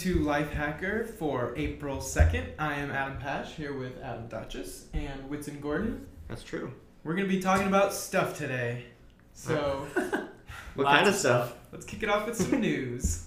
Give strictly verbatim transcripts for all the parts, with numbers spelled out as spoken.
to Lifehacker for April second. I am Adam Pash, here with Adam Duchess and Whitson Gordon. That's true. We're going to be talking about stuff today. So, what kind of stuff? stuff? Let's kick it off with some news.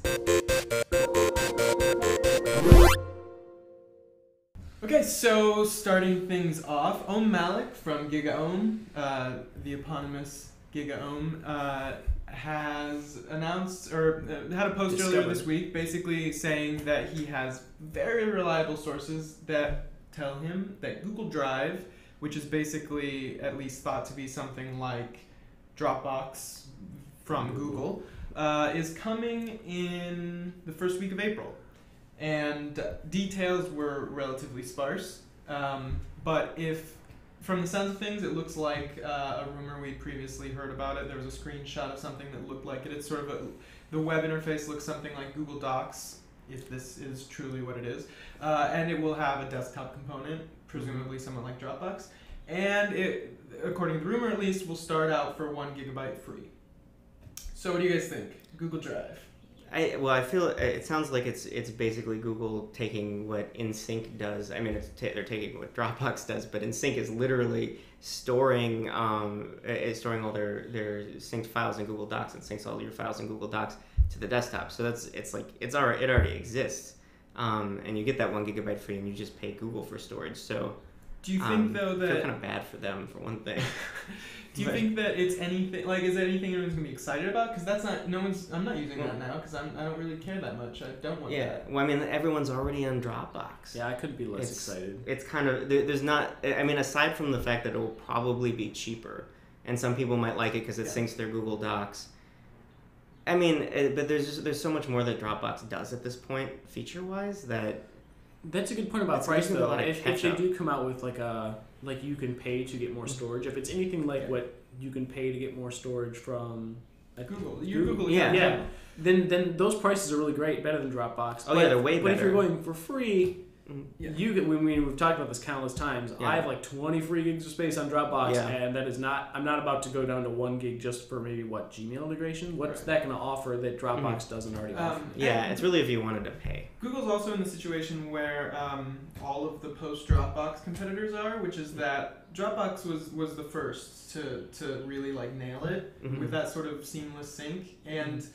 Okay, so starting things off, Om Malik from GigaOM, uh, the eponymous GigaOM, uh, has announced, or uh, had a post Discovered. earlier this week, basically saying that he has very reliable sources that tell him that Google Drive, which is basically at least thought to be something like Dropbox from Google, uh, is coming in the first week of April. And details were relatively sparse, um, but if, from the sounds of things, it looks like uh, a rumor we'd previously heard about it. There was a screenshot of something that looked like it. It's sort of a, the web interface looks something like Google Docs, if this is truly what it is, uh, and it will have a desktop component, presumably somewhat like Dropbox, and it, according to the rumor at least, will start out for one gigabyte free. So what do you guys think? Google Drive. I, well, I feel it sounds like it's it's basically Google taking what InSync does. I mean, it's t they're taking what Dropbox does, but InSync is literally storing um, is storing all their, their synced files in Google Docs and syncs all your files in Google Docs to the desktop. So that's it's like it's already it already exists, um, and you get that one gigabyte free, and you just pay Google for storage. So. Do you think um, though that I feel kind of bad for them for one thing? Do you but, think that it's anything like is there anything anyone's gonna be excited about? Because that's not no one's. I'm not using yeah. that now because I'm I don't really care that much. I don't want. Yeah, that. Well, I mean everyone's already on Dropbox. Yeah, I could be less it's, excited. It's kind of there, there's not. I mean, aside from the fact that it will probably be cheaper, and some people might like it because it yeah. syncs their Google Docs. I mean, it, but there's just, there's so much more that Dropbox does at this point, feature wise that. That's a good point about That's price, though. If, if they do come out with, like, a, like you can pay to get more storage, if it's anything like yeah. what you can pay to get more storage from... Like, Google. Your Google. Google yeah. yeah. yeah. Then then those prices are really great, better than Dropbox. Oh, but, yeah, they're way better. But if you're going for free, yeah. you get... I mean, we've talked about this countless times. Yeah. I have, like, twenty free gigs of space on Dropbox, yeah. and that is not... I'm not about to go down to one gig just for maybe, what, Gmail integration? What's right. that going to offer that Dropbox mm. doesn't already um, offer? Yeah, it's really if you wanted to pay. Google's also in the situation where um, all of the post-Dropbox competitors are, which is that Dropbox was, was the first to, to really like nail it mm-hmm. with that sort of seamless sync. And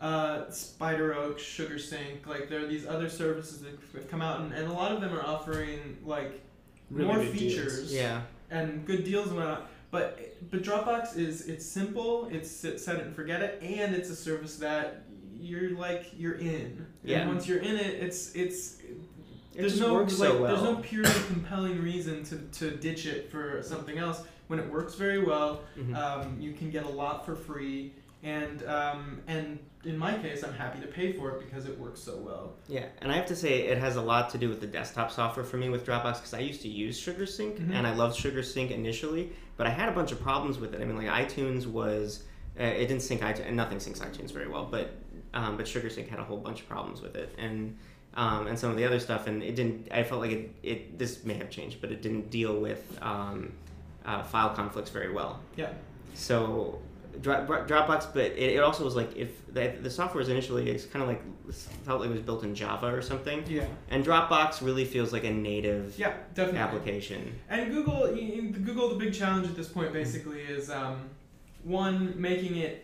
uh, SpiderOak, SugarSync, like there are these other services that have come out, and, and a lot of them are offering like really more features deals. Yeah. and good deals and whatnot. But, but Dropbox is it's simple, it's set it and forget it, and it's a service that... You're like you're in, yeah. and once you're in it, it's it's it there's no like so well. there's no purely compelling reason to to ditch it for something else when it works very well. Mm-hmm. um, you can get a lot for free, and um, and in my case, I'm happy to pay for it because it works so well. Yeah, and I have to say it has a lot to do with the desktop software for me with Dropbox because I used to use SugarSync mm-hmm. and I loved SugarSync initially, but I had a bunch of problems with it. I mean, like iTunes was uh, it didn't sync iTunes, and nothing syncs iTunes very well, but Um, but SugarSync had a whole bunch of problems with it, and um, and some of the other stuff, and it didn't. I felt like it. It this may have changed, but it didn't deal with um, uh, file conflicts very well. Yeah. So Dro Dropbox, but it, it also was like if the, the software was initially it's kind of like felt like it was built in Java or something. Yeah. And Dropbox really feels like a native. Yeah, definitely. Application. And Google, Google, the big challenge at this point basically is um, one making it.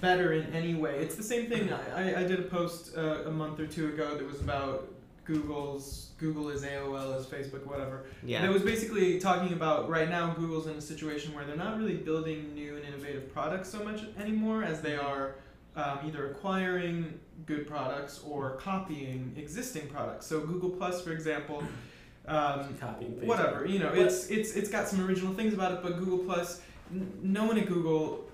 Better in any way. It's the same thing. I, I did a post uh, a month or two ago that was about Google's, Google is A O L, is Facebook, whatever. Yeah. That was basically talking about right now Google's in a situation where they're not really building new and innovative products so much anymore as they are um, either acquiring good products or copying existing products. So Google Plus, for example, um, copying whatever. You know, it's, it's, it's got some original things about it, but Google Plus, no one at Google...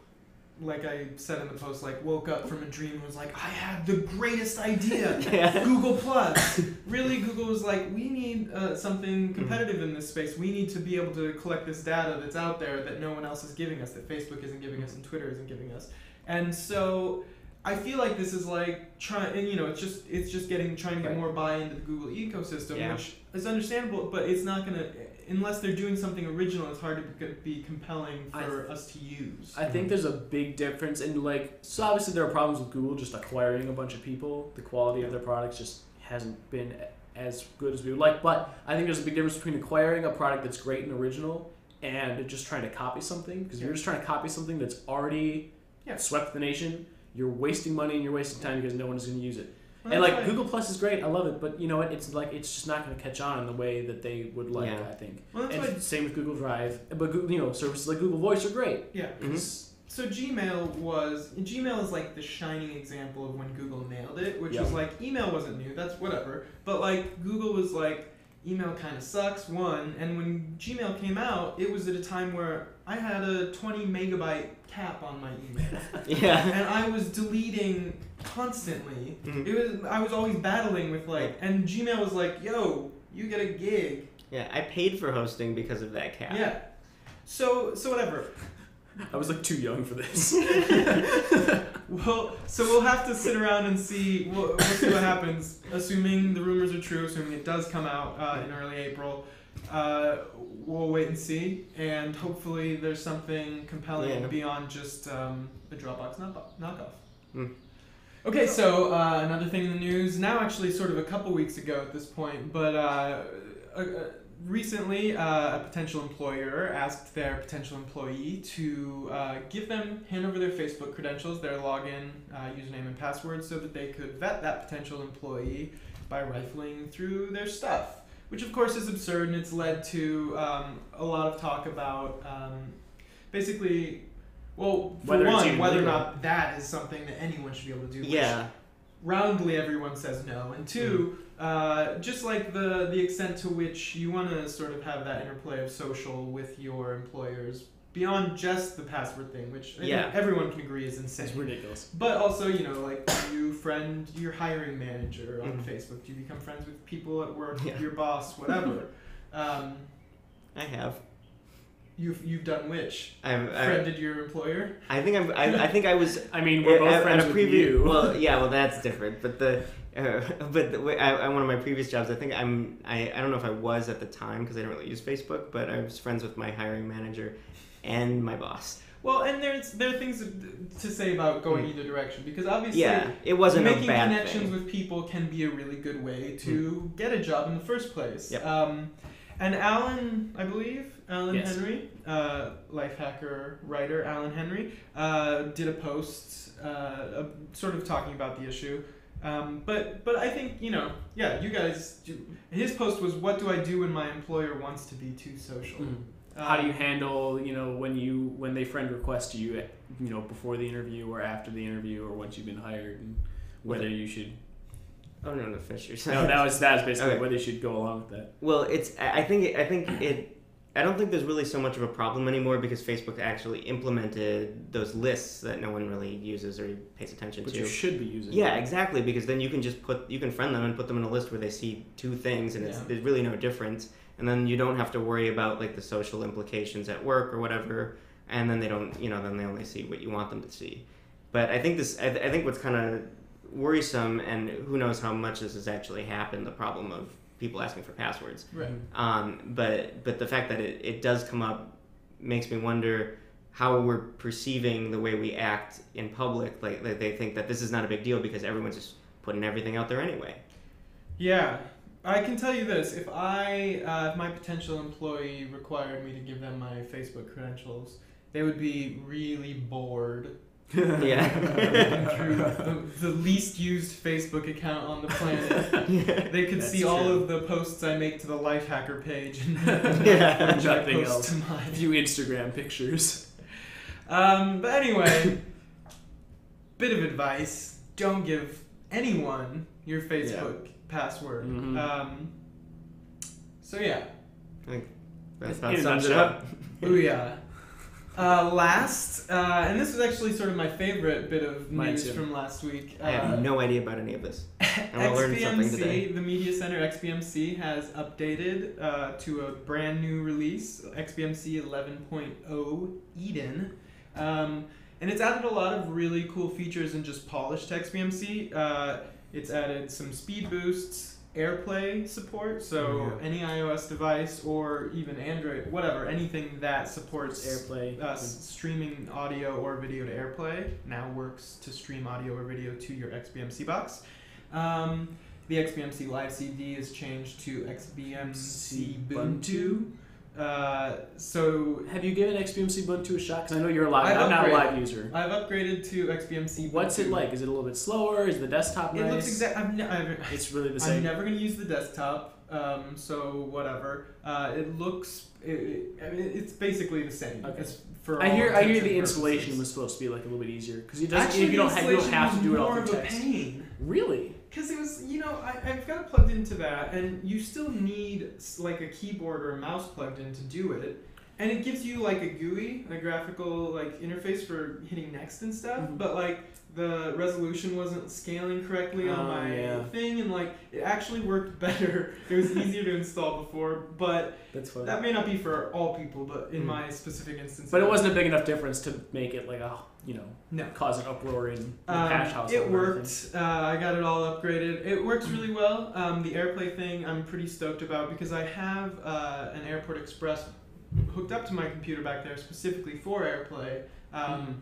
Like I said in the post, like woke up from a dream and was like, I had the greatest idea. yeah. Google Plus. Really, Google was like, we need uh, something competitive in this space. We need to be able to collect this data that's out there that no one else is giving us, that Facebook isn't giving us and Twitter isn't giving us. And so I feel like this is like trying, and you know, it's just it's just getting trying to get right. more buy into the Google ecosystem, yeah. which is understandable, but it's not gonna. Unless they're doing something original, it's hard to be compelling for us to use. I think there's a big difference, and like, so obviously there are problems with Google just acquiring a bunch of people. The quality of their products just hasn't been as good as we would like. But I think there's a big difference between acquiring a product that's great and original and just trying to copy something. Because yeah. you're just trying to copy something that's already yeah. swept the nation. You're wasting money and you're wasting time because no one's going to use it. Well, and like right. Google Plus is great, I love it, but you know what? It's like it's just not going to catch on in the way that they would like. Yeah. I think. Well, that's and right. same with Google Drive, but you know, services like Google Voice are great. Yeah. Mm-hmm. So Gmail was Gmail is like the shining example of when Google nailed it, which yeah. was like email wasn't new, that's whatever, but like Google was like email kind of sucks. One, and when Gmail came out, it was at a time where I had a twenty megabyte cap on my email. yeah. And I was deleting constantly. Mm-hmm. It was I was always battling with like, and Gmail was like, yo, you get a gig. Yeah, I paid for hosting because of that cap. Yeah. So so whatever. I was like too young for this. Well, so we'll have to sit around and see. We'll, we'll see what happens. Assuming the rumors are true, assuming it does come out uh, in early April, uh, we'll wait and see. And hopefully, there's something compelling yeah. beyond just um, a Dropbox knockoff. Mm. Okay, so uh, another thing in the news now, actually, sort of a couple weeks ago at this point, but. Uh, uh, Recently, uh, a potential employer asked their potential employee to uh, give them, hand over their Facebook credentials, their login, uh, username, and password, so that they could vet that potential employee by rifling through their stuff, which of course is absurd, and it's led to um, a lot of talk about um, basically, well, for whether one, whether legal. or not that is something that anyone should be able to do. Yeah. Which roundly, everyone says no, and two. Mm. Uh, just like the, the extent to which you want to sort of have that interplay of social with your employers beyond just the password thing, which I yeah. think everyone can agree is insane. It's ridiculous. But also, you know, like you friend your hiring manager on mm. Facebook, you become friends with people at work, yeah. your boss, whatever. um, I have. You've you've done which? I've friended I've, your employer. I think I'm. I, I think I was. I mean, we're both at, friends at a with preview, you. Well, yeah. Well, that's different. But the, uh, but the, I, I, one of my previous jobs, I think I'm. I, I don't know if I was at the time because I didn't really use Facebook, but I was friends with my hiring manager, and my boss. Well, and there's there are things to say about going mm. either direction because obviously, yeah, it wasn't making a bad connections thing. with people can be a really good way to mm. get a job in the first place. Yep. Um, and Alan, I believe. Alan yes. Henry, uh, Lifehacker writer Alan Henry, uh, did a post uh, uh, sort of talking about the issue. Um, but but I think, you know, yeah, you guys, do, his post was, what do I do when my employer wants to be too social? Mm. Um, How do you handle, you know, when you when they friend request you, you know, before the interview or after the interview or once you've been hired and whether you should... Oh, no, no, finish your sentence. No, that was, that was basically okay. whether you should go along with that. Well, it's, I think, I think it... I don't think there's really so much of a problem anymore because Facebook actually implemented those lists that no one really uses or pays attention but to. But you should be using. Yeah, them. Exactly, because then you can just put you can friend them and put them in a list where they see two things, and yeah. it's, there's really no difference. And then you don't have to worry about like the social implications at work or whatever. And then they don't, you know, then they only see what you want them to see. But I think this, I, th- I think what's kind of worrisome, and who knows how much this has actually happened, the problem of. People asking for passwords, right. um, but but the fact that it, it does come up makes me wonder how we're perceiving the way we act in public. Like, like they think that this is not a big deal because everyone's just putting everything out there anyway. Yeah, I can tell you this: if I uh, if my potential employee required me to give them my Facebook credentials, they would be really bored. Yeah. Through the, the least used Facebook account on the planet. Yeah, they could see true. all of the posts I make to the Lifehacker page and, and yeah, nothing post else. To my few Instagram pictures. Um, but anyway, bit of advice: don't give anyone your Facebook yeah. password. Mm-hmm. Um, so yeah, I think that's about sums it up. Ooh yeah. Uh, last, uh, and this was actually sort of my favorite bit of news from last week. Uh, I have no idea about any of this. I will learn something today. The Media Center X B M C has updated uh, to a brand new release, X B M C eleven point oh Eden, um, and it's added a lot of really cool features and just polished to X B M C. Uh, it's added some speed boosts, Airplay support, so yeah. any iOS device or even Android, whatever, anything that supports Airplay, uh, s- streaming audio or video to Airplay now works to stream audio or video to your X B M C box. Um, The X B M C Live C D is changed to X B M C Ubuntu. Uh, so have you given X B M C Ubuntu a shot? Because I know you're a live. I'm not a live user. I've upgraded to X B M C Ubuntu. What's it like? Is it a little bit slower? Is the desktop nice? It looks exactly. Ne- it's really the same. I'm never going to use the desktop. Um, so whatever. Uh, it looks. It, I mean, it's basically the same. Okay. It's for I hear. I hear the installation was supposed to be like a little bit easier because you don't. You don't have. You don't have to do it all through text. Pain. Really. Because it was, you know, I, I've got it plugged into that, and you still need, like, a keyboard or a mouse plugged in to do it. And it gives you, like, a G U I, a graphical, like, interface for hitting next and stuff, mm-hmm. but, like, the resolution wasn't scaling correctly on oh, my yeah. thing, and, like, it actually worked better. It was easier to install before, but That's funny. That may not be for all people, but in mm-hmm. my specific instance. But it wasn't a big enough difference to make it, like, a... you know, no. cause an uproar in the um, hash house. It worked. Uh, I got it all upgraded. It works really well. Um, the Airplay thing I'm pretty stoked about because I have uh, an Airport Express hooked up to my computer back there specifically for Airplay. Um, mm.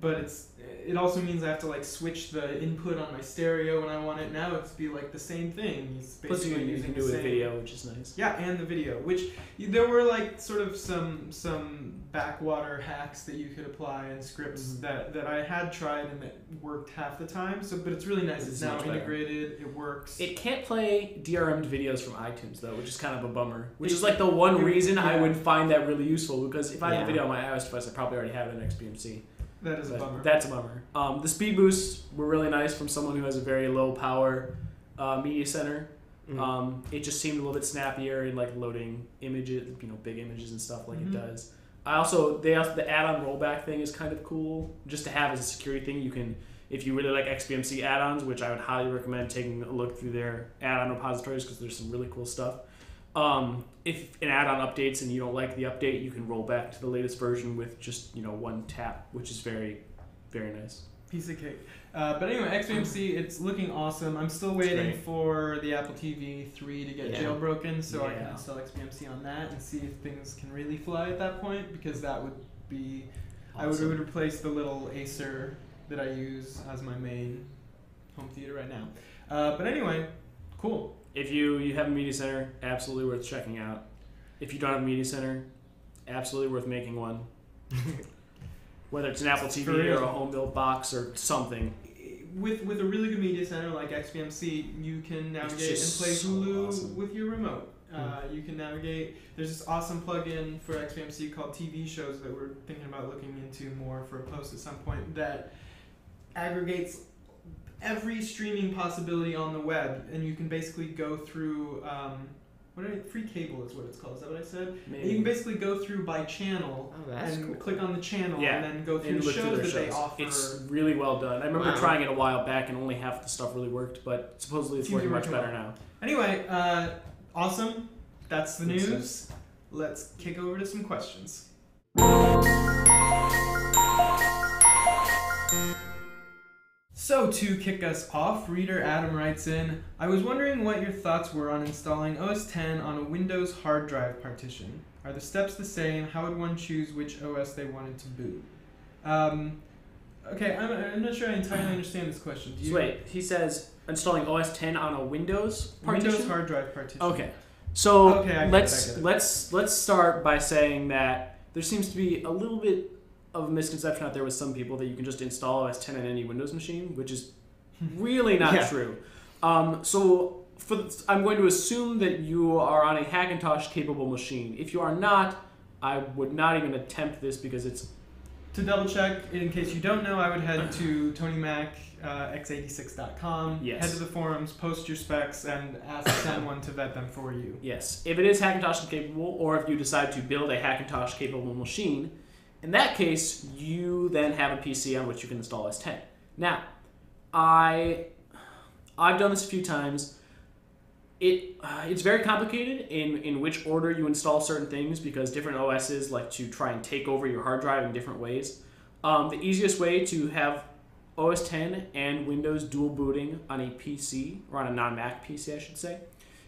But it's it also means I have to like switch the input on my stereo when I want it. Now it's be like the same thing. It's Plus you can do the same. video, which is nice. Yeah, and the video, which there were like sort of some some... backwater hacks that you could apply and scripts mm-hmm. that, that I had tried and that worked half the time. So, but it's really nice. It's, it's now integrated. Better. It works. It can't play D R M videos from iTunes though, which is kind of a bummer. Which it, is like the one it, reason yeah. I would find that really useful because if I yeah. had a video on my iOS device, I probably already have it in X B M C. That is but a bummer. That's a bummer. Um, the speed boosts were really nice from someone who has a very low power uh, media center. Mm-hmm. Um, it just seemed a little bit snappier in like loading images, you know, big images and stuff like mm-hmm. it does. I also, they also, the add-on rollback thing is kind of cool, just to have as a security thing. You can, if you really like X B M C add-ons, which I would highly recommend taking a look through their add-on repositories because there's some really cool stuff. Um, if an add-on updates and you don't like the update, you can roll back to the latest version with just, you know, one tap, which is very, very nice. Piece of cake. Uh, but anyway, X B M C, it's looking awesome. I'm still waiting for the Apple T V three to get yeah. jailbroken so yeah. I can install X B M C on that and see if things can really fly at that point because that would be... Awesome. I would, would replace the little Acer that I use as my main home theater right now. Uh, but anyway, cool. If you, you have a media center, absolutely worth checking out. If you don't have a media center, absolutely worth making one. Whether it's an Apple T V or a home-built box or something. With with a really good media center like X B M C, you can navigate and play Hulu so awesome. with your remote. Uh, you can navigate. There's this awesome plugin for X B M C called T V Shows that we're thinking about looking into more for a post at some point that aggregates every streaming possibility on the web, and you can basically go through... Um, What I, free cable is what it's called. Is that what I said? Maybe. You can basically go through by channel oh, and cool. click on the channel yeah. and then go through and the shows through that shows. they offer. It's really well done. I remember wow. trying it a while back and only half the stuff really worked, but supposedly it's T V working much better well. now. Anyway, uh, awesome. That's the Makes news. Sense. Let's kick over to some questions. So to kick us off, reader Adam writes in, I was wondering what your thoughts were on installing O S ten on a Windows hard drive partition. Are the steps the same? How would one choose which O S they wanted to boot? Um, okay, I'm, I'm not sure I entirely understand this question. Do you? So wait, he says installing O S ten on a Windows partition? Windows hard drive partition. Okay, so okay, let's let's let's start by saying that there seems to be a little bit of a misconception out there with some people that you can just install O S ten on any Windows machine, which is really not yeah. true. Um, so for the, I'm going to assume that you are on a Hackintosh-capable machine. If you are not, I would not even attempt this because it's... To double-check, in case you don't know, I would head to Tony Mac uh, x eighty-six dot com, yes. head to the forums, post your specs, and ask someone to vet them for you. Yes. If it is Hackintosh-capable, or if you decide to build a Hackintosh-capable machine... In that case, you then have a P C on which you can install O S ten. Now, I, I've done this a few times. It uh, it's very complicated in, in which order you install certain things because different O Ss like to try and take over your hard drive in different ways. Um, the easiest way to have O S ten and Windows dual booting on a P C, or on a non-Mac P C I should say,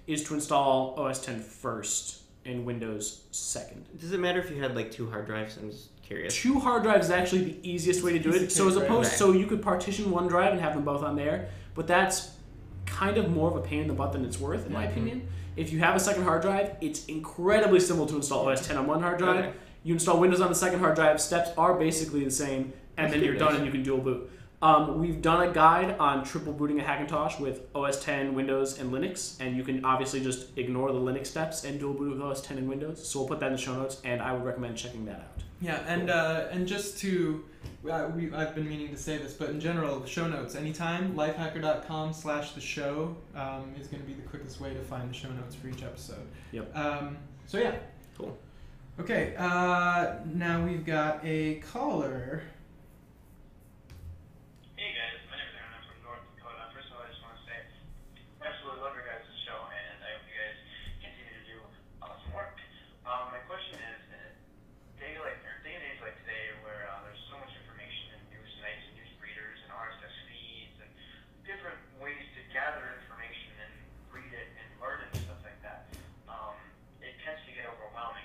is to install O S ten first and Windows second. Does it matter if you had like two hard drives? I'm just curious. Two hard drives is actually the easiest way to do it. So as opposed, so you could partition one drive and have them both on there, but that's kind of more of a pain in the butt than it's worth, in my mm-hmm. opinion. If you have a second hard drive, it's incredibly simple to install O S ten on one hard drive. Okay. You install Windows on the second hard drive. Steps are basically the same, and then you're done and you can dual boot. Um, we've done a guide on triple booting a Hackintosh with O S ten, Windows, and Linux, and you can obviously just ignore the Linux steps and dual boot with O S ten and Windows. So we'll put that in the show notes, and I would recommend checking that out. Yeah, and uh, and just to, uh, we, I've been meaning to say this, but in general, the show notes, anytime, lifehacker.com slash the show um, is going to be the quickest way to find the show notes for each episode. Yep. Um, so yeah. Cool. Okay, uh, now we've got a caller. Hey guys, my name is Aaron. I'm from North Dakota. First of all, I just want to say, I absolutely love your guys' show, and I hope you guys continue to do awesome work. Um, my question is, in a day like, or day and days like today, where uh, there's so much information and news sites and news readers and R S S feeds and different ways to gather information and read it and learn it and stuff like that, um, it tends to get overwhelming.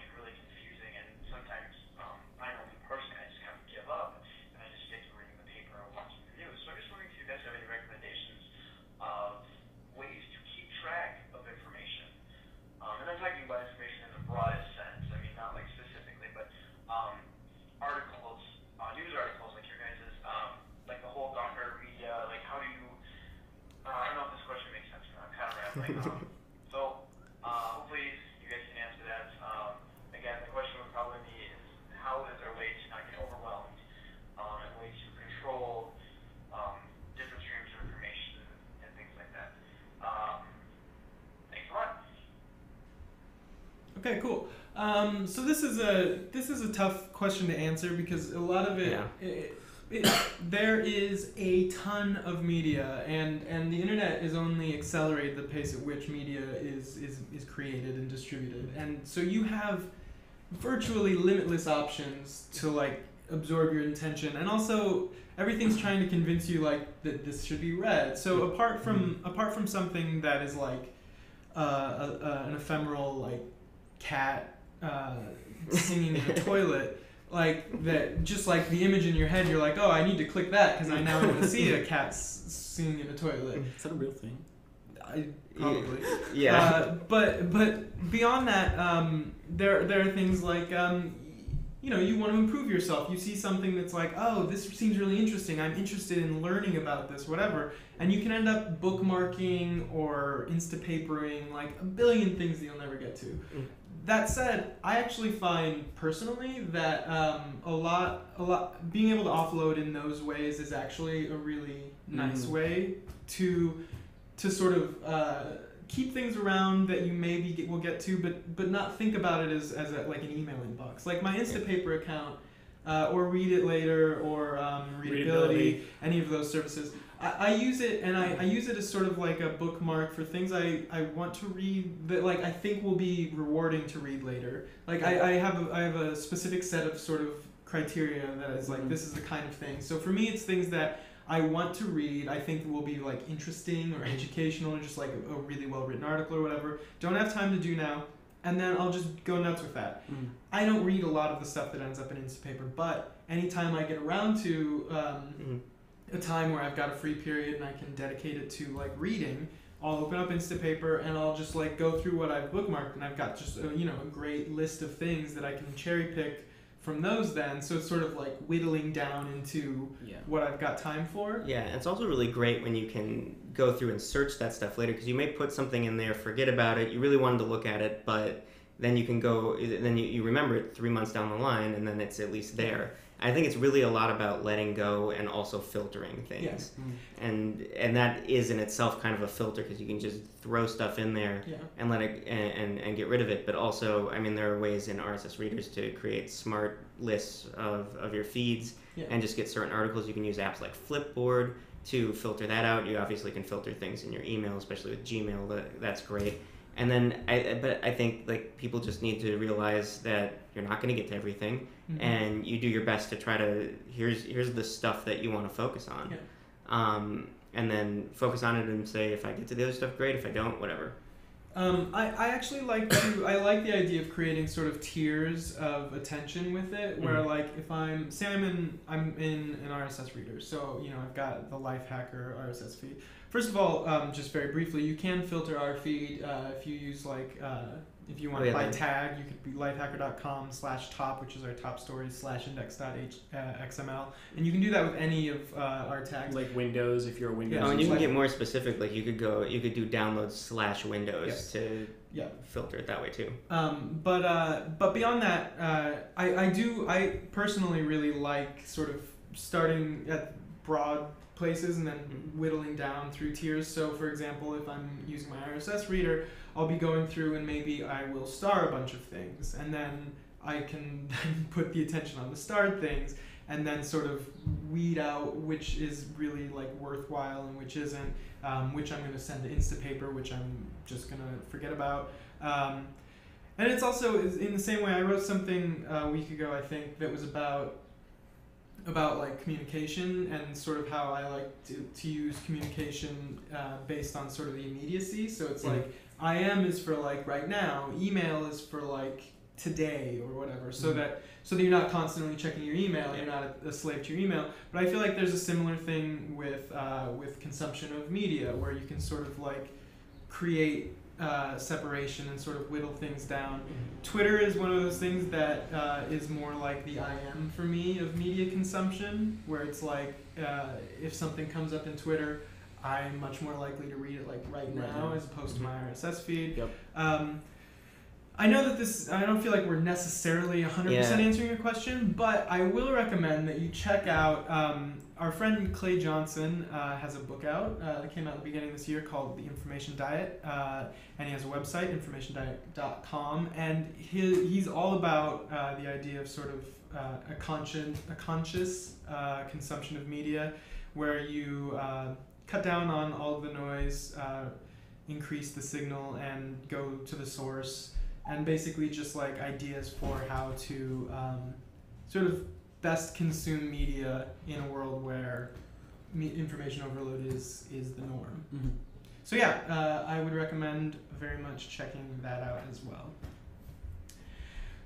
um, so, uh, hopefully you guys can answer that. Um, again, the question would probably be is how is there a way to not get overwhelmed um, and ways to control um, different streams of information and things like that. Um, thanks a lot. Okay, cool. Um, so this is a this is a tough question to answer because a lot of it. Yeah. it It, there is a ton of media, and, and the internet has only accelerated the pace at which media is, is, is created and distributed. And so you have virtually limitless options to like absorb your intention, and also everything's trying to convince you like that this should be read. So apart from apart from something that is like uh, a, a, an ephemeral like cat uh, singing in a toilet. Like that, just like the image in your head, you're like, oh, I need to click that because I now want to see a cat singing in a toilet. Is that a real thing? I, probably. Yeah. Uh, but but beyond that, um, there there are things like um, you know, you want to improve yourself. You see something that's like, oh, this seems really interesting. I'm interested in learning about this, whatever. And you can end up bookmarking or Instapapering like a billion things that you'll never get to. Mm. That said, I actually find personally that um, a lot, a lot, being able to offload in those ways is actually a really nice mm. way to, to sort of uh, keep things around that you maybe get, will get to, but but not think about it as as a, like an email inbox. Like my Instapaper account, uh, or Read It Later, or um, Readability, Readability, any of those services. I, I use it, and I, I use it as sort of like a bookmark for things I, I want to read that like I think will be rewarding to read later. Like I, I have a, I have a specific set of sort of criteria that is like mm-hmm. this is the kind of thing. So for me, it's things that I want to read, I think will be like interesting or educational or just like a, a really well written article or whatever. Don't have time to do now, and then I'll just go nuts with that. Mm. I don't read a lot of the stuff that ends up in Instapaper, but anytime I get around to. Um, mm-hmm. a time where I've got a free period and I can dedicate it to like reading, I'll open up Instapaper and I'll just like go through what I've bookmarked, and I've got just a, you know, a great list of things that I can cherry pick from those then. So it's sort of like whittling down into yeah. what I've got time for. Yeah, and it's also really great when you can go through and search that stuff later, because you may put something in there, forget about it, you really wanted to look at it, but then you can go, then you, you remember it three months down the line, and then it's at least there. I think it's really a lot about letting go and also filtering things. Yeah. Mm-hmm. And and that is in itself kind of a filter, because you can just throw stuff in there yeah. and let it and, and, and get rid of it. But also, I mean, there are ways in R S S readers to create smart lists of, of your feeds yeah. and just get certain articles. You can use apps like Flipboard to filter that out. You obviously can filter things in your email, especially with Gmail. That, that's great. And then, I, but I think like people just need to realize that you're not going to get to everything, mm-hmm. and you do your best to try to here's here's the stuff that you want to focus on, yeah. um, and then focus on it and say if I get to the other stuff, great. If I don't, whatever. Um, I I actually like to I like the idea of creating sort of tiers of attention with it, where mm-hmm. like if I'm say I'm in I'm in an R S S reader, so you know I've got the Lifehacker R S S feed. First of all, um, just very briefly, you can filter our feed uh, if you use like, uh, if you want to oh, yeah, by yeah. tag, you could be lifehacker dot com slash top, which is our top stories, slash index dot X M L. And you can do that with any of uh, our tags. Like Windows, if you're a Windows. Yeah, oh, and you can get more specific, like you could go, you could do download slash Windows yes. to yeah. filter it that way too. Um, but, uh, but beyond that, uh, I, I do, I personally really like sort of starting at broad places and then whittling down through tiers. So for example, if I'm using my R S S reader, I'll be going through and maybe I will star a bunch of things, and then I can put the attention on the starred things and then sort of weed out which is really like worthwhile and which isn't, um, which I'm going to send to Instapaper, which I'm just going to forget about. Um, and it's also in the same way I wrote something a week ago, I think, that was about about like communication and sort of how I like to, to use communication uh, based on sort of the immediacy. So it's mm-hmm. like I M is for like right now, email is for like today or whatever. So mm-hmm. that so that you're not constantly checking your email, yeah. you're not a, a slave to your email. But I feel like there's a similar thing with uh, with consumption of media, where you can sort of like create uh, separation and sort of whittle things down. Mm-hmm. Twitter is one of those things that uh, is more like the I M for me of media consumption, where it's like uh, if something comes up in Twitter, I'm much more likely to read it like right now as opposed mm-hmm. to my R S S feed. Yep. Um, I know that this, I don't feel like we're necessarily one hundred percent yeah. answering your question, but I will recommend that you check out, um, our friend Clay Johnson uh, has a book out uh, that came out at the beginning of this year called The Information Diet, uh, and he has a website, information diet dot com, and his, he's all about uh, the idea of sort of uh, a, conscious, a conscious uh, consumption of media, where you uh, cut down on all of the noise, uh, increase the signal, and go to the source. And basically just like ideas for how to um, sort of best consume media in a world where me- information overload is, is the norm. Mm-hmm. So yeah, uh, I would recommend very much checking that out as well.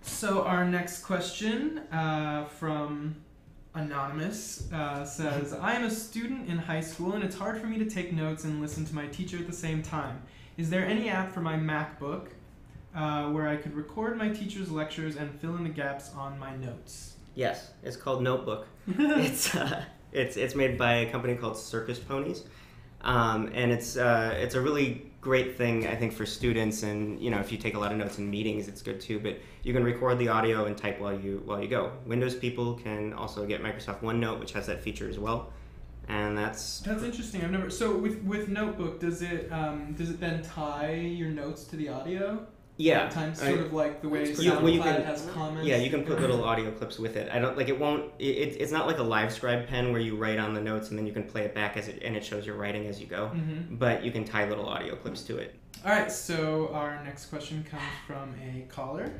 So our next question uh, from Anonymous uh, says, I am a student in high school and it's hard for me to take notes and listen to my teacher at the same time. Is there any app for my MacBook Uh, where I could record my teacher's lectures and fill in the gaps on my notes? Yes, it's called Notebook. it's uh, it's it's made by a company called Circus Ponies, um, and it's uh, it's a really great thing I think for students. And you know, if you take a lot of notes in meetings, it's good too. But you can record the audio and type while you while you go. Windows people can also get Microsoft OneNote, which has that feature as well. And that's that's interesting. I've never so with with Notebook. Does it um, does it then tie your notes to the audio? Yeah, times sort I, of like the way SoundCloud well, has comments. Yeah, you can put little audio clips with it. I don't like it. Won't it, it's not like a LiveScribe pen where you write on the notes and then you can play it back as it and it shows your writing as you go. Mm-hmm. But you can tie little audio clips to it. All right. So our next question comes from a caller.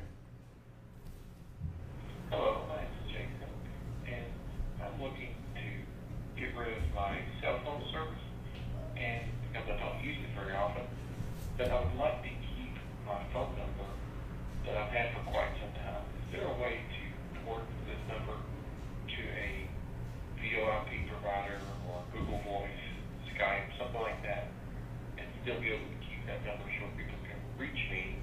Hello, my name is Jacob, and I'm looking to get rid of my cell phone service, and because I don't use it very often, but I would like to my phone number that I've had for quite some time. Is there a way to port this number to a VoIP provider or Google Voice, Skype, something like that, and still be able to keep that number so people can reach me?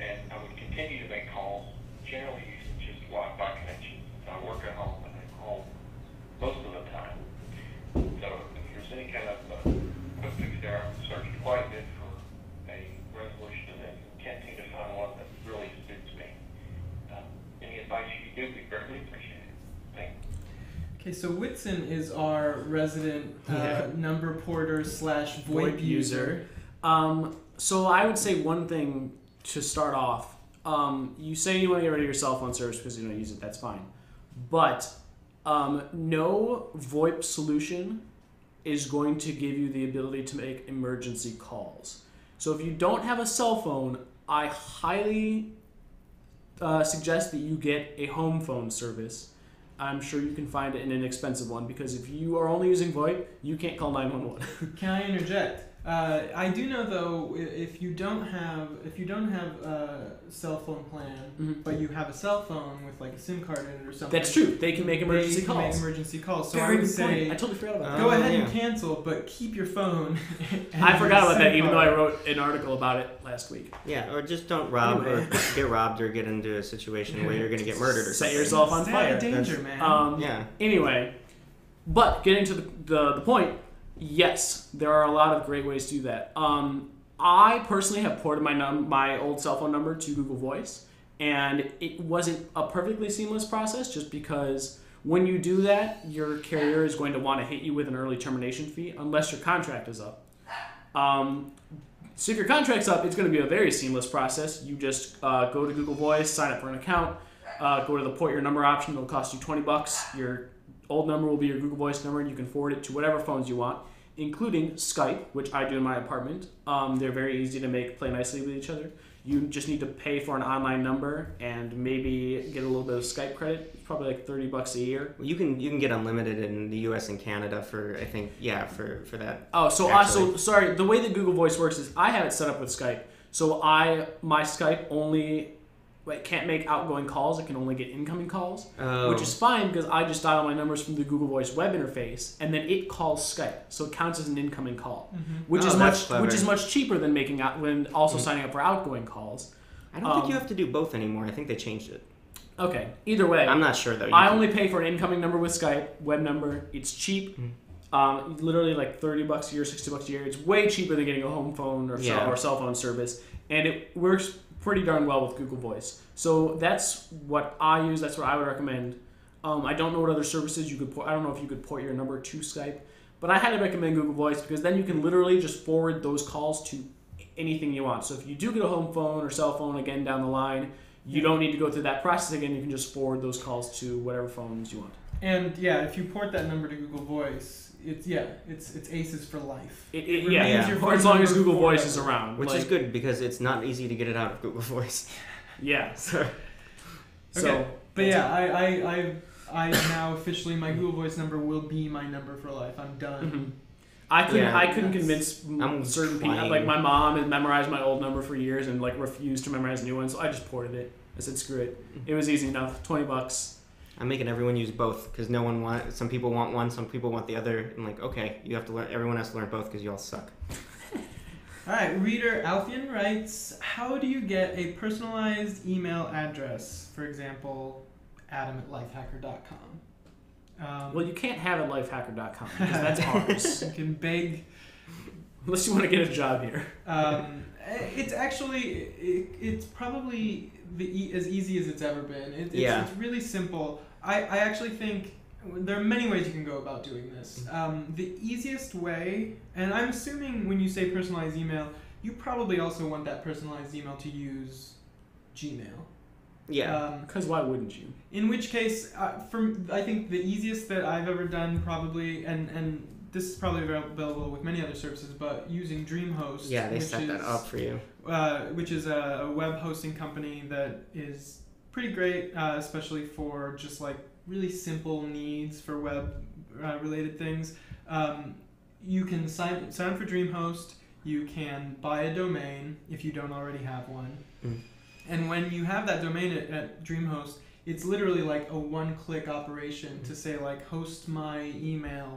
And I would continue to make calls, generally using just Wi-Fi connections. I work at home and I'm home most of the time. So if there's any kind of uh, quick fix there, I've searched quite a bit for a resolution and can't seem to find one that really suits me. Um, any advice you can give me, greatly appreciate it. Thanks. Okay, so Whitson is our resident uh, yeah. number porter slash VoIP user. Um, so I would say one thing to start off. Um, you say you want to get rid of your cell phone service because you don't use it, that's fine. But um, no VoIP solution is going to give you the ability to make emergency calls. So if you don't have a cell phone, I highly uh, suggest that you get a home phone service. I'm sure you can find it in an inexpensive one, because if you are only using VoIP, you can't call nine one one. Can I interject? Uh, I do know though, if you don't have if you don't have a cell phone plan, mm-hmm. but you have a cell phone with like a SIM card in it or something. That's true. They can make emergency they calls. They can make emergency calls. So Very I would say, point. I totally forgot about that. Go um, ahead yeah. and cancel, but keep your phone. I forgot about that, even though I wrote an article about it last week. Yeah, or just don't rob anyway. or get robbed or get into a situation where you're going to get murdered or something. Set yourself on Stay fire. Out of danger, That's, man. Um, yeah. Anyway, but getting to the the, the point. Yes, there are a lot of great ways to do that. Um, I personally have ported my num- my old cell phone number to Google Voice, and it wasn't a perfectly seamless process just because when you do that, your carrier is going to want to hit you with an early termination fee unless your contract is up. Um, so if your contract's up, it's going to be a very seamless process. You just uh, go to Google Voice, sign up for an account, uh, go to the port your number option. It'll cost you twenty bucks. Your old number will be your Google Voice number, and you can forward it to whatever phones you want, including Skype, which I do in my apartment. Um, they're very easy to make play nicely with each other. You just need to pay for an online number and maybe get a little bit of Skype credit. It's probably like thirty bucks a year. You can you can get unlimited in the U S and Canada for, I think, yeah, for, for that. Oh, so also, sorry, the way that Google Voice works is I have it set up with Skype. So I my Skype only... It can't make outgoing calls. It can only get incoming calls, oh. which is fine because I just dial my numbers from the Google Voice web interface, and then it calls Skype, so it counts as an incoming call, mm-hmm. which oh, is much clever. which is much cheaper than making out when also mm-hmm. signing up for outgoing calls. I don't um, think you have to do both anymore. I think they changed it. Okay. Either way, I'm not sure though. You I can... only pay for an incoming number with Skype web number. It's cheap. Mm-hmm. Um, literally like thirty bucks a year, sixty bucks a year. It's way cheaper than getting a home phone or yeah. cell, or cell phone service, and it works pretty darn well with Google Voice. So that's what I use. That's what I would recommend. Um, I don't know what other services you could port. I don't know if you could port your number to Skype, but I highly recommend Google Voice because then you can literally just forward those calls to anything you want. So if you do get a home phone or cell phone again down the line, you don't need to go through that process again. You can just forward those calls to whatever phones you want. And yeah, if you port that number to Google Voice, It's yeah, it's it's aces for life. It, it, it yeah, yeah. Your as long as Google Voice is around, which like, is good because it's not easy to get it out of Google Voice. yeah. So, okay. so but yeah, I, I I I now officially my Google Voice number will be my number for life. I'm done. Mm-hmm. I couldn't yeah, I couldn't convince I'm certain trying. people. Like my mom had memorized my old number for years and like refused to memorize new ones. So I just ported it. I said screw it. It was easy enough. Twenty bucks. I'm making everyone use both because no one want. Some people want one, some people want the other. I'm like, okay, you have to learn. Everyone has to learn both because you all suck. All right, reader Alfian writes, "How do you get a personalized email address? For example, Adam at lifehacker dot com." Um, well, you can't have it at lifehacker dot com because that's ours. You can beg, unless you want to get a job here. Um, it's actually it, it's probably the e- as easy as it's ever been. It, it's, yeah. it's really simple. I, I actually think there are many ways you can go about doing this. Um, the easiest way, and I'm assuming when you say personalized email, you probably also want that personalized email to use Gmail. Yeah, because um, why wouldn't you? In which case, uh, for, I think the easiest that I've ever done probably, and, and this is probably available with many other services, but using DreamHost. Yeah, they set is, that up for you. Uh, which is a, a web hosting company that is... pretty great, uh, especially for just like really simple needs for web uh, related things. Um, you can sign sign up for DreamHost. You can buy a domain if you don't already have one. Mm. And when you have that domain at, at DreamHost, it's literally like a one-click operation to say like host my email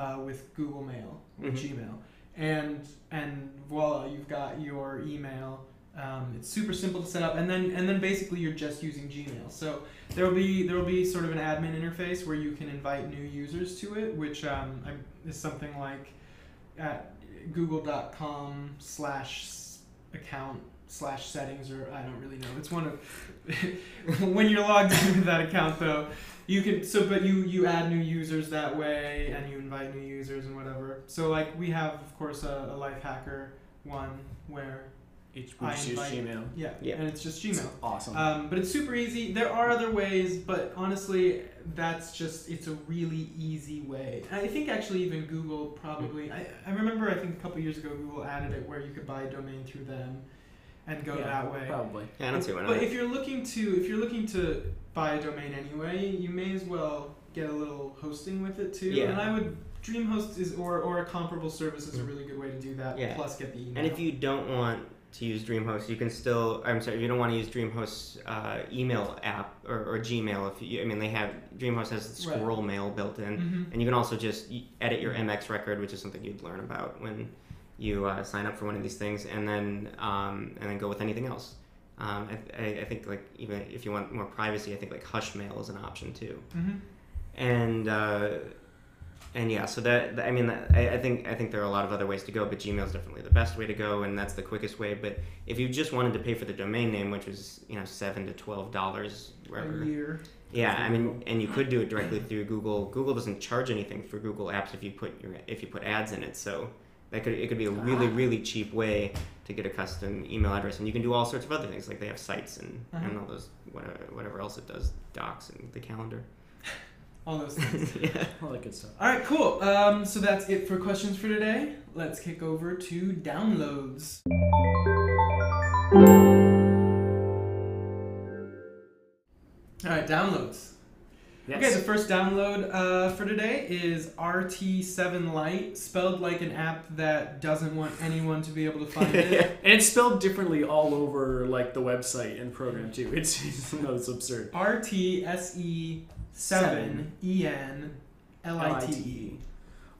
uh, with Google Mail, with mm-hmm. Gmail, and and voila, you've got your email. Um, it's super simple to set up, and then and then basically you're just using Gmail. So there will be there will be sort of an admin interface where you can invite new users to it, which um, is something like at google dot com slash account slash settings, or I don't really know. It's one of when you're logged into that account though, you can so but you you add new users that way, and you invite new users and whatever. So like we have of course a, a Lifehacker one where. It's just Gmail. Yeah, yeah, and it's just Gmail. It's awesome. Um, but it's super easy. There are other ways, but honestly, that's just, it's a really easy way. I think actually even Google probably, I, I remember I think a couple years ago Google added it where you could buy a domain through them and go yeah, that way. Probably. Yeah, I don't see why not. But if you're looking to, if you're looking to buy a domain anyway, you may as well get a little hosting with it too. Yeah. And I would DreamHost is or, or a comparable service is a really good way to do that. Yeah. Plus, get the email. And if you don't want to use DreamHost, you can still. I'm sorry, if you don't want to use DreamHost's uh, email app or, or Gmail, if you, I mean, they have DreamHost has squirrel right. mail built in, mm-hmm. and you can also just edit your M X record, which is something you'd learn about when you uh, sign up for one of these things, and then um, and then go with anything else. Um, I, I, I think like even if you want more privacy, I think like Hushmail is an option too. Mm-hmm. And uh, and yeah, so that I mean, that, I, I think I think there are a lot of other ways to go, but Gmail is definitely the best way to go, and that's the quickest way. But if you just wanted to pay for the domain name, which was you know seven to twelve dollars a year, yeah, I mean, and you could do it directly through Google. Google doesn't charge anything for Google Apps if you put your if you put ads in it, so. That could, it could be a really, really cheap way to get a custom email address. And you can do all sorts of other things. Like they have sites and, uh-huh. and all those, whatever, whatever else it does, docs and the calendar. All those things. Yeah. All that good stuff. All right, cool. Um, so that's it for questions for today. Let's kick over to downloads. All right, downloads. Yes. Okay, the first download uh, for today is R T seven Lite, spelled like an app that doesn't want anyone to be able to find it. Yeah. And it's spelled differently all over like the website and program too. It's, it's, no, it's absurd. R T S E seven E N L I T E.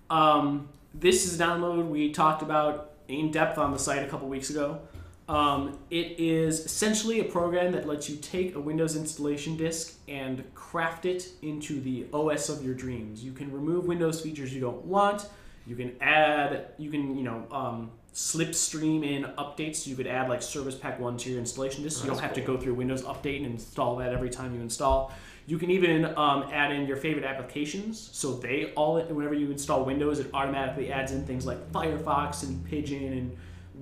Um, this is a download we talked about in depth on the site a couple weeks ago. Um, it is essentially a program that lets you take a Windows installation disk and craft it into the O S of your dreams. You can remove Windows features you don't want. You can add, you can, you know, um, slipstream in updates. So you could add like Service Pack one to your installation disk. So you don't have to go through Windows Update and install that every time you install. You can even um, add in your favorite applications. So they all, whenever you install Windows, it automatically adds in things like Firefox and Pidgin and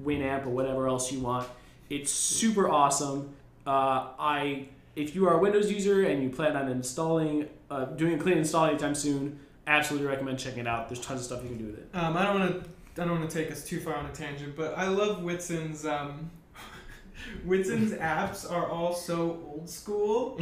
Winamp or whatever else you want. It's super awesome. Uh, I, if you are a Windows user and you plan on installing, uh, doing a clean install anytime soon, absolutely recommend checking it out. There's tons of stuff you can do with it. Um, I don't want to, I don't want to take us too far on a tangent, but I love Whitson's. Um, Whitson's apps are all so old school.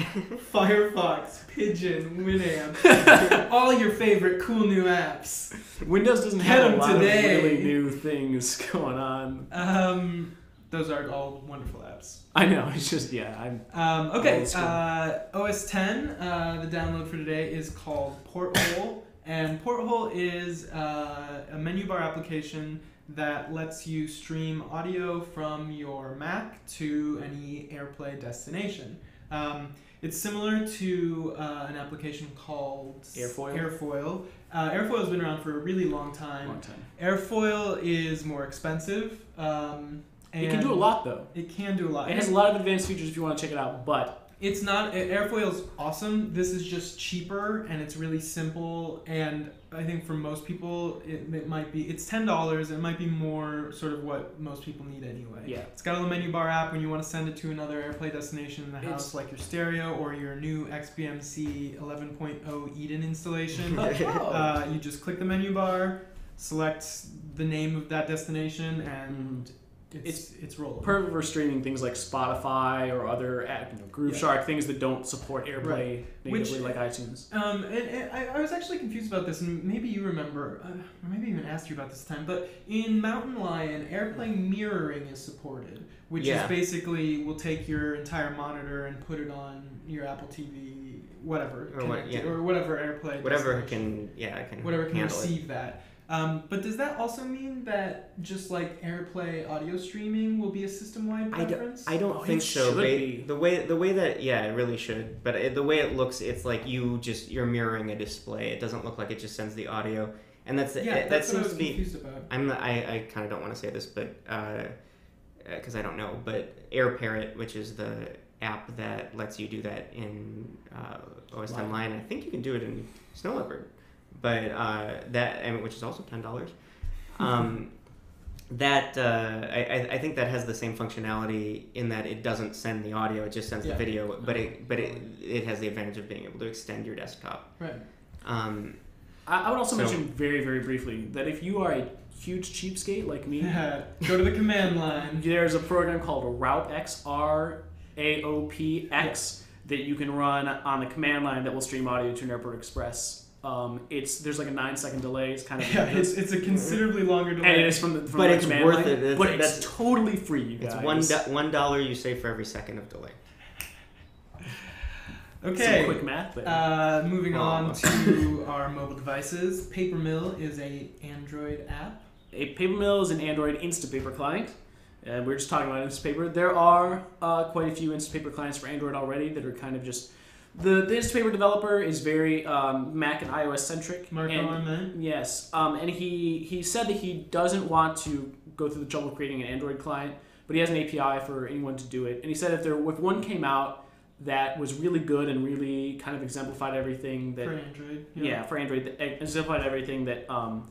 Firefox, Pidgin, Winamp, all your favorite cool new apps. Windows doesn't Get have a lot today. Of really new things going on. Um, those are all wonderful apps. I know, it's just, yeah. I'm um, okay, uh, O S ten, uh, the download for today is called Porthole. And Porthole is uh, a menu bar application that lets you stream audio from your Mac to any Airplay destination. Um, it's similar to uh, an application called Airfoil. Airfoil. Uh, Airfoil has been around for a really long time. Long time. Airfoil is more expensive. Um, and it can do a lot, though. It can do a lot. It has a lot of advanced features if you want to check it out, but... It's not... Airfoil's awesome. This is just cheaper, and it's really simple, and I think for most people, it, it might be... It's ten dollars. It might be more sort of what most people need anyway. Yeah. It's got a little menu bar app when you want to send it to another Airplay destination in the house, it's, like your stereo or your new X B M C eleven point oh Eden installation. Oh. Uh, you just click the menu bar, select the name of that destination, and... Mm. It's it's, it's rollable. Perfect for streaming things like Spotify or other app, you know, Groove yeah. Shark, things that don't support Airplay right. natively, Which, like iTunes. Um, and, and I, I was actually confused about this, and maybe you remember, uh, or maybe even asked you about this time. But in Mountain Lion, Airplay mirroring is supported, which yeah. is basically will take your entire monitor and put it on your Apple T V, whatever, or, what, yeah. or whatever Airplay, whatever can yeah can whatever can receive it. That. Um, but does that also mean that just like Airplay audio streaming will be a system-wide preference? I don't, I don't oh, think so. They, the way the way that yeah, it really should. But it, the way it looks, it's like you just you're mirroring a display. It doesn't look like it just sends the audio, and that's yeah, it, that's that seems what I was to be. Confused about. I'm the, I I kind of don't want to say this, but because uh, I don't know, but AirParrot, which is the app that lets you do that in uh, O S Live. Online, I think you can do it in Snow Leopard. But uh, that, I mean, which is also ten dollars. Um, that uh, I, I think that has the same functionality in that it doesn't send the audio; it just sends yeah. the video. But it but it it has the advantage of being able to extend your desktop. Right. Um, I, I would also so, mention very very briefly that if you are a huge cheapskate like me, go to the command line. There's a program called Route X R A O P X yeah. that you can run on the command line that will stream audio to an Airport Express. Um, it's there's like a nine second delay. It's kind of yeah, it's it's a considerably longer delay. And it is from the from but, the it's worth line, it. It's, but it's worth it. But it's totally free. You it's guys. one do, one dollar you save for every second of delay. Okay. Some quick math. But... Uh, moving oh, on okay. to our mobile devices. PaperMill is a Android app. A PaperMill is an Android Instapaper client. And we were just talking about Instapaper. There are uh, quite a few Instapaper clients for Android already that are kind of just. The, the Instapaper developer is very um, Mac and iOS centric. Mark Arman. Yes. Um, and he, he said that he doesn't want to go through the trouble of creating an Android client, but he has an A P I for anyone to do it. And he said if there if one came out that was really good and really kind of exemplified everything that... For Android. Yeah, yeah for Android. That exemplified everything that... Um,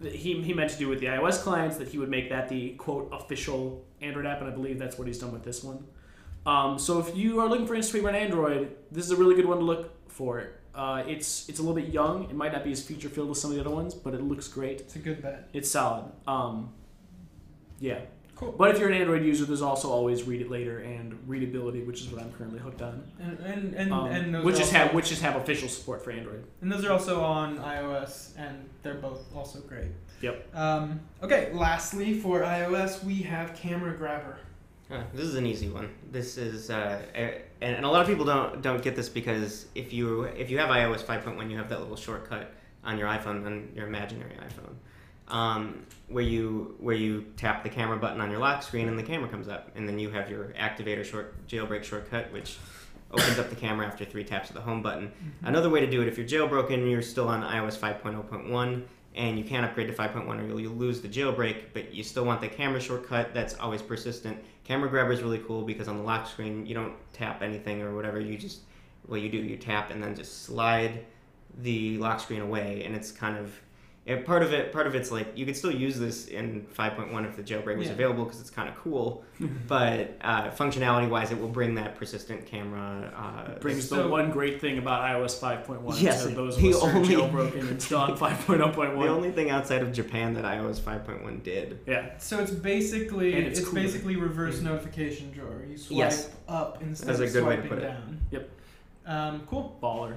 He, he meant to do with the iOS clients, that he would make that the, quote, official Android app, and I believe that's what he's done with this one. Um, so if you are looking for Instapaper on Android, this is a really good one to look for. Uh, it's it's a little bit young. It might not be as feature-filled as some of the other ones, but it looks great. It's a good bet. It's solid. Um, yeah. Cool. But if you're an Android user, there's also always Read It Later and Readability, which is what I'm currently hooked on. And and and, um, and those which is have which is have official support for Android. And those are also on iOS, and they're both also great. Yep. Um, okay. Lastly, for iOS, we have Camera Grabber. Uh, this is an easy one. This is uh, and, and a lot of people don't don't get this because if you if you have iOS five point one, you have that little shortcut on your iPhone, on your imaginary iPhone. Um, where you where you tap the camera button on your lock screen and the camera comes up, and then you have your activator short jailbreak shortcut, which opens up the camera after three taps of the home button. Mm-hmm. Another way to do it, if you're jailbroken, you're still on iOS five point oh point one, and you can't upgrade to five point one or you'll, you'll lose the jailbreak, but you still want the camera shortcut. That's always persistent. Camera Grabber is really cool because on the lock screen you don't tap anything or whatever. You just well you do you tap and then just slide the lock screen away, and it's kind of. It, part of it, part of it's like you could still use this in five point one if the jailbreak was yeah. available because it's kind of cool. But uh, functionality-wise, it will bring that persistent camera. Uh, it brings so, the one great thing about iOS five point one. Yes, those the only jailbroken and still on five point oh point one. The only thing outside of Japan that iOS five point one did. Yeah. So it's basically and it's, it's cool. basically reverse yeah. notification drawer. You swipe yes. up instead That's of a good swiping way to put down. It. Yep. Um, cool. Baller.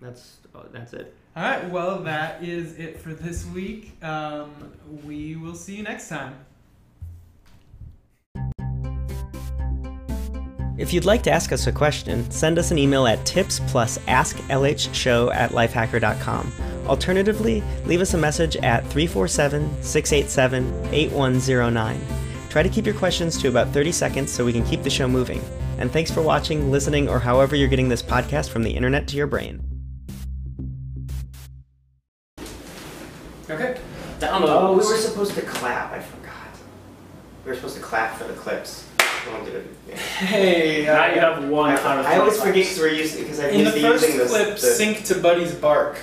That's oh, that's it. All right, well, that is it for this week. Um, we will see you next time. If you'd like to ask us a question, send us an email at tips plus asklhshow at lifehacker dot com. Alternatively, leave us a message at three four seven, six eight seven, eight one zero nine. Try to keep your questions to about thirty seconds so we can keep the show moving. And thanks for watching, listening, or however you're getting this podcast from the internet to your brain. Okay. Download. Oh, we were supposed to clap. I forgot. We were supposed to clap for the clips. We'll do it. Yeah. Hey. Uh, now you have one. I, out of I always forget because we're used because I'm used to using this. In the first clip, the... sync to Buddy's bark.